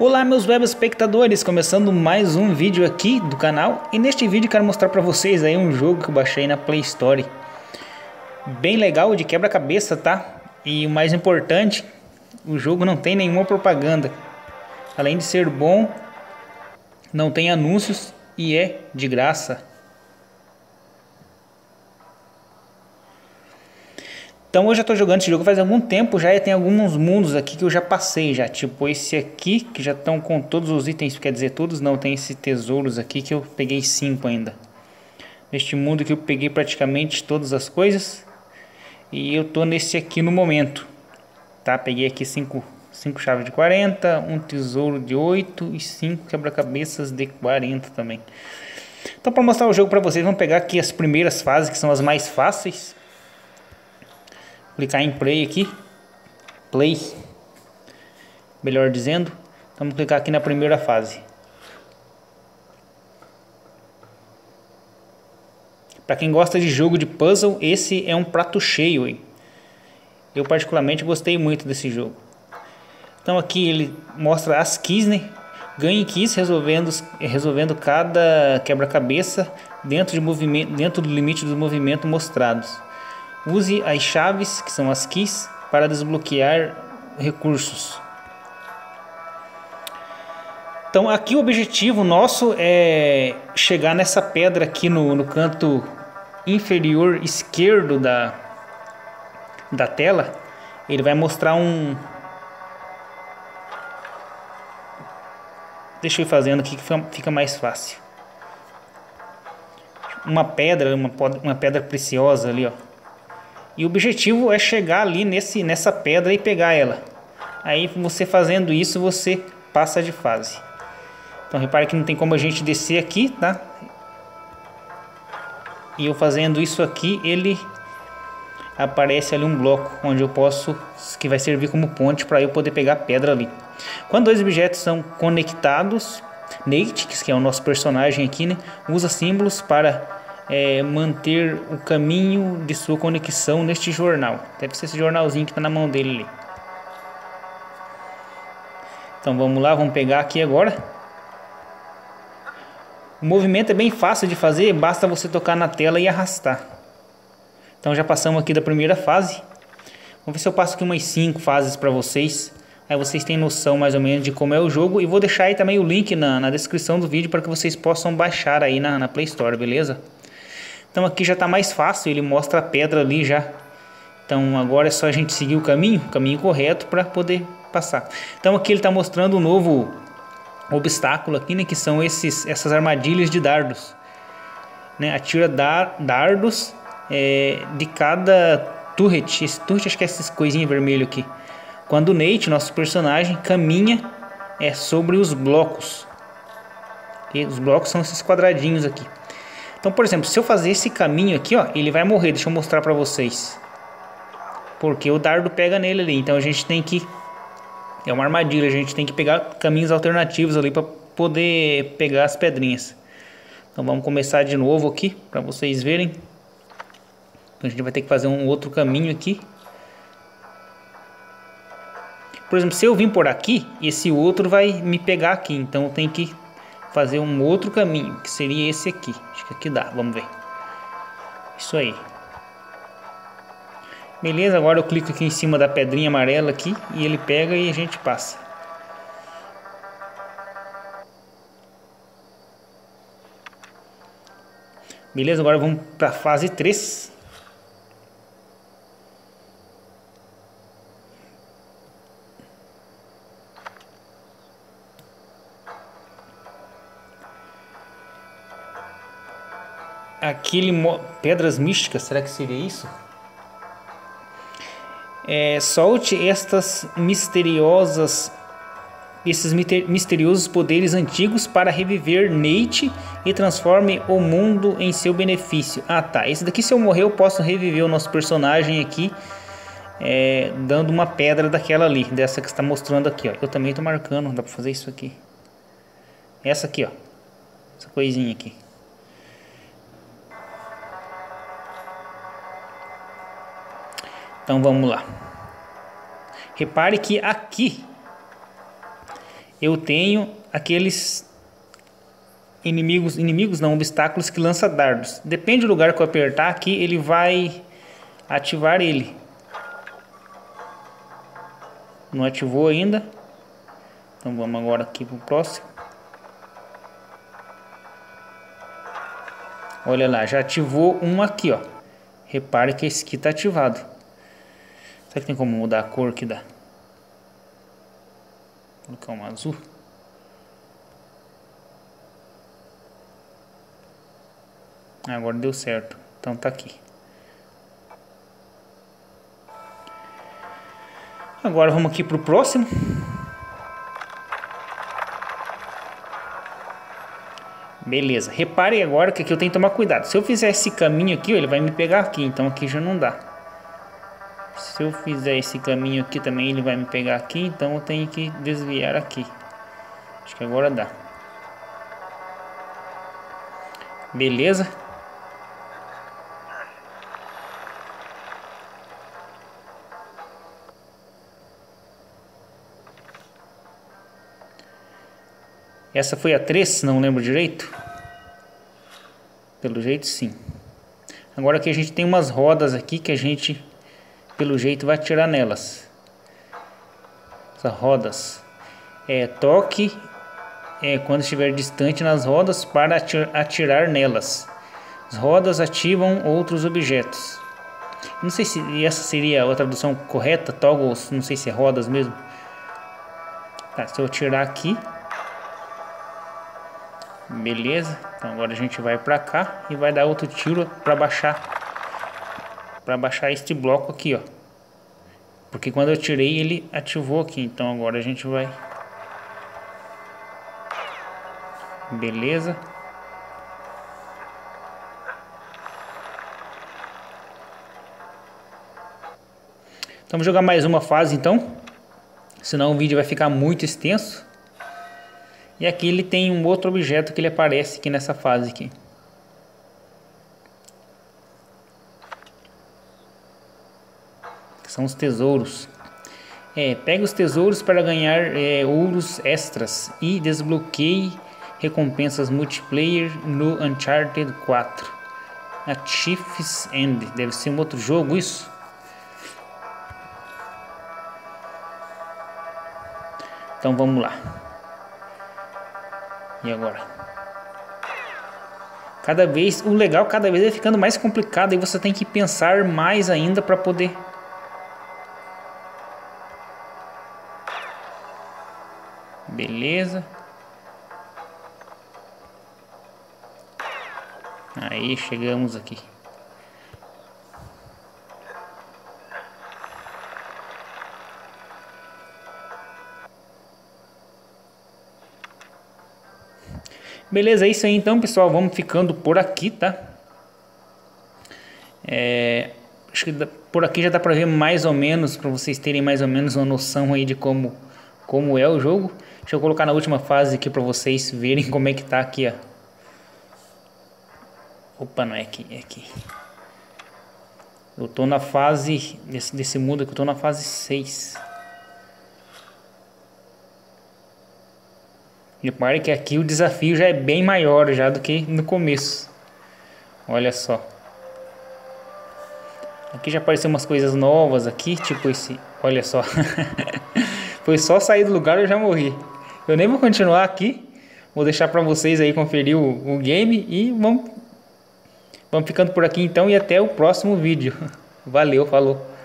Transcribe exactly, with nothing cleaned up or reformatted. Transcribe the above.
Olá meus web espectadores, começando mais um vídeo aqui do canal. E neste vídeo quero mostrar pra vocês aí um jogo que eu baixei na Play Store. Bem legal, de quebra-cabeça, tá? E o mais importante, o jogo não tem nenhuma propaganda. Além de ser bom, não tem anúncios e é de graça. Então eu já estou jogando esse jogo faz algum tempo já, e tem alguns mundos aqui que eu já passei já, tipo esse aqui que já estão com todos os itens, quer dizer todos não, tem esses tesouros aqui que eu peguei cinco ainda. Neste mundo que eu peguei praticamente todas as coisas e eu tô nesse aqui no momento, tá? Peguei aqui cinco, cinco chaves de quarenta, um tesouro de oito e cinco quebra-cabeças de quarenta também. Então para mostrar o jogo para vocês, vamos pegar aqui as primeiras fases que são as mais fáceis. Clicar em play aqui, play, melhor dizendo, vamos clicar aqui na primeira fase. Para quem gosta de jogo de puzzle, esse é um prato cheio, hein? Eu particularmente gostei muito desse jogo. Então aqui ele mostra as keys, né? Ganhe keys resolvendo, resolvendo cada quebra-cabeça dentro, de movimento, dentro do limite dos movimentos mostrados. Use as chaves, que são as keys, para desbloquear recursos. Então aqui o objetivo nosso é chegar nessa pedra aqui no, no canto inferior esquerdo da, da tela. Ele vai mostrar um... Deixa eu ir fazendo aqui que fica mais fácil. Uma pedra, uma, uma pedra preciosa ali, ó. E o objetivo é chegar ali nesse, nessa pedra e pegar ela. Aí você fazendo isso, você passa de fase. Então repare que não tem como a gente descer aqui, tá? E eu fazendo isso aqui, ele aparece ali um bloco onde eu posso... que vai servir como ponte para eu poder pegar a pedra ali. Quando dois objetos são conectados, Nate, que é o nosso personagem aqui, né, usa símbolos para... É, manter o caminho de sua conexão neste jornal. Deve ser esse jornalzinho que está na mão dele ali. Então vamos lá, vamos pegar aqui agora. O movimento é bem fácil de fazer, basta você tocar na tela e arrastar. Então já passamos aqui da primeira fase. Vamos ver se eu passo aqui umas cinco fases para vocês. Aí vocês têm noção mais ou menos de como é o jogo. E vou deixar aí também o link na, na descrição do vídeo para que vocês possam baixar aí na, na Play Store, beleza? Então aqui já está mais fácil, ele mostra a pedra ali já. Então agora é só a gente seguir o caminho, o caminho correto para poder passar. Então aqui ele está mostrando um novo obstáculo aqui, né? Que são esses, essas armadilhas de dardos, né? Atira dar, dardos é, de cada turret. Esse turret, acho que é essas coisinhas vermelhas aqui. Quando o Nate, nosso personagem, caminha é, sobre os blocos. E os blocos são esses quadradinhos aqui. Então, por exemplo, se eu fazer esse caminho aqui, ó, ele vai morrer. Deixa eu mostrar pra vocês. Porque o dardo pega nele ali. Então a gente tem que... É uma armadilha. A gente tem que pegar caminhos alternativos ali pra poder pegar as pedrinhas. Então vamos começar de novo aqui, pra vocês verem. Então, a gente vai ter que fazer um outro caminho aqui. Por exemplo, se eu vim por aqui, esse outro vai me pegar aqui. Então eu tenho que... fazer um outro caminho, que seria esse aqui. Acho que aqui dá, vamos ver. Isso aí. Beleza, agora eu clico aqui em cima da pedrinha amarela aqui e ele pega e a gente passa. Beleza, agora vamos para a fase três. Aquele mo... pedras místicas, será que seria isso? É, solte estas misteriosas, esses misteriosos poderes antigos para reviver Nate e transforme o mundo em seu benefício. Ah tá, esse daqui se eu morrer eu posso reviver o nosso personagem aqui, é, dando uma pedra daquela ali, dessa que está mostrando aqui, ó. Eu também estou marcando, dá para fazer isso aqui. Essa aqui, ó, essa coisinha aqui. Então vamos lá. Repare que aqui eu tenho aqueles inimigos, inimigos não, obstáculos que lançam dardos. Depende do lugar que eu apertar aqui, ele vai ativar ele. Não ativou ainda. Então vamos agora aqui pro próximo. Olha lá, já ativou um aqui, ó. Repare que esse aqui tá ativado. Será que tem como mudar a cor aqui da... Vou colocar um azul. Agora deu certo. Então tá aqui. Agora vamos aqui pro próximo. Beleza, reparem agora que aqui eu tenho que tomar cuidado. Se eu fizer esse caminho aqui, ele vai me pegar aqui, então aqui já não dá. Se eu fizer esse caminho aqui também, ele vai me pegar aqui, então eu tenho que desviar aqui. Acho que agora dá. Beleza. Essa foi a três, não lembro direito. Pelo jeito sim. Agora aqui a gente tem umas rodas aqui que a gente, pelo jeito, vai atirar nelas. Essas rodas. É, toque é, quando estiver distante nas rodas para atir, atirar nelas. As rodas ativam outros objetos. Não sei se essa seria a tradução correta, toggles, não sei se é rodas mesmo. Tá, se eu tirar aqui... Beleza, então agora a gente vai pra cá e vai dar outro tiro pra baixar, pra baixar este bloco aqui, ó. Porque quando eu tirei ele ativou aqui, então agora a gente vai... Beleza. Então vamos jogar mais uma fase então, senão o vídeo vai ficar muito extenso. E aqui ele tem um outro objeto que ele aparece aqui nessa fase aqui. São os tesouros. É, pega os tesouros para ganhar é, ouros extras e desbloqueie recompensas multiplayer no Uncharted quatro. A Thief's End. Deve ser um outro jogo isso. Então vamos lá. E agora? Cada vez, o legal cada vez é ficando mais complicado e você tem que pensar mais ainda para poder. Beleza. Aí chegamos aqui. Beleza, é isso aí então, pessoal. Vamos ficando por aqui, tá? É, acho que por aqui já dá pra ver mais ou menos, pra vocês terem mais ou menos uma noção aí de como, como é o jogo. Deixa eu colocar na última fase aqui pra vocês verem como é que tá aqui, ó. Opa, não é aqui, é aqui. Eu tô na fase, desse, desse mundo aqui, eu tô na fase seis. Repare que aqui o desafio já é bem maior já do que no começo. Olha só. Aqui já apareceu umas coisas novas aqui, tipo esse... Olha só. Foi só sair do lugar e eu já morri. Eu nem vou continuar aqui. Vou deixar pra vocês aí conferir o, o game e vamos... Vamos ficando por aqui então e até o próximo vídeo. Valeu, falou.